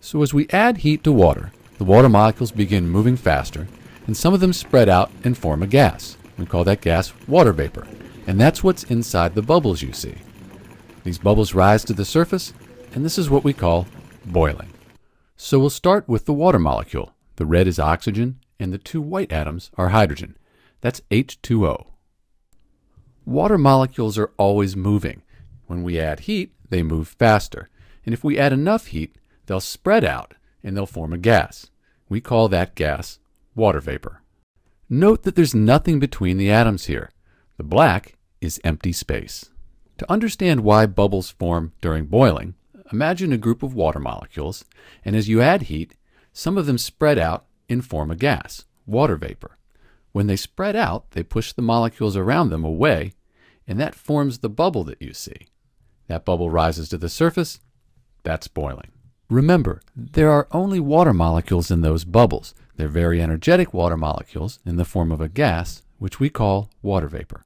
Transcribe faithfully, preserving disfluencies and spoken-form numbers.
So as we add heat to water, the water molecules begin moving faster, and some of them spread out and form a gas. We call that gas water vapor, and that's what's inside the bubbles you see. These bubbles rise to the surface, and this is what we call boiling. So we'll start with the water molecule. The red is oxygen, and the two white atoms are hydrogen. That's H two O. Water molecules are always moving. When we add heat, they move faster. And if we add enough heat, they'll spread out and they'll form a gas. We call that gas water vapor. Note that there's nothing between the atoms here. The black is empty space. To understand why bubbles form during boiling, imagine a group of water molecules, and as you add heat, some of them spread out and form a gas, water vapor. When they spread out, they push the molecules around them away, and that forms the bubble that you see. That bubble rises to the surface. That's boiling. Remember, there are only water molecules in those bubbles. They're very energetic water molecules in the form of a gas, which we call water vapor.